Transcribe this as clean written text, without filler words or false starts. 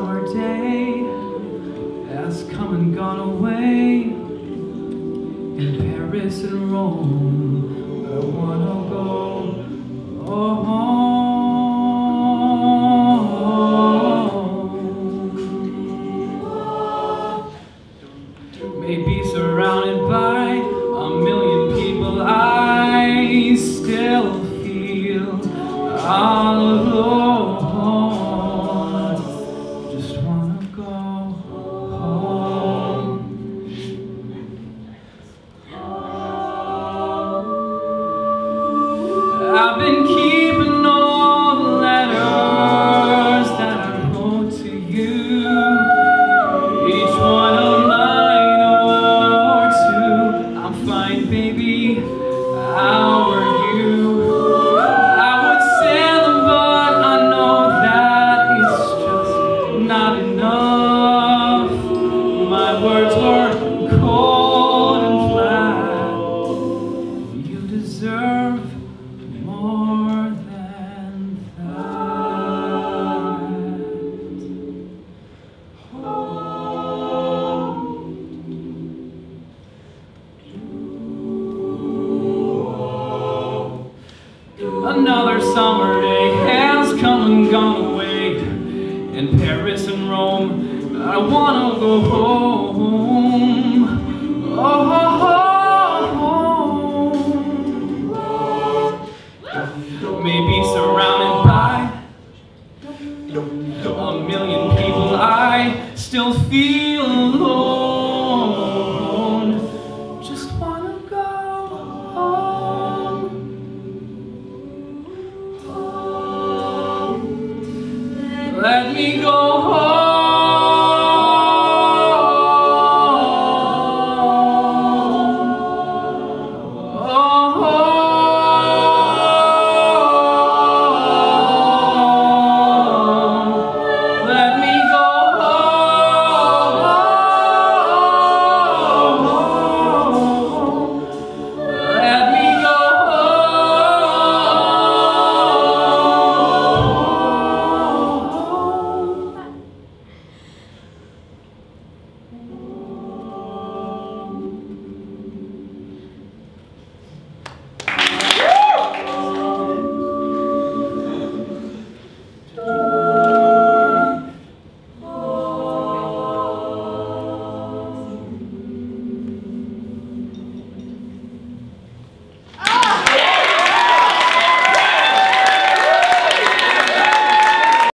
summer day has come and gone away. In Paris and Rome, I wanna go home. Maybe surrounded by a million people, I still feel all alone. I've been keeping all the letters that I wrote to you, each one a line or two. I'm fine, baby, how are you? I would send them, but I know that it's just not enough. My words were cold and flat. You deserve more than that. Another summer day has come and gone away. In Paris and Rome, I wanna go home. Oh, maybe surrounded by a million people, I still feel alone. Just wanna go home. Let me go home.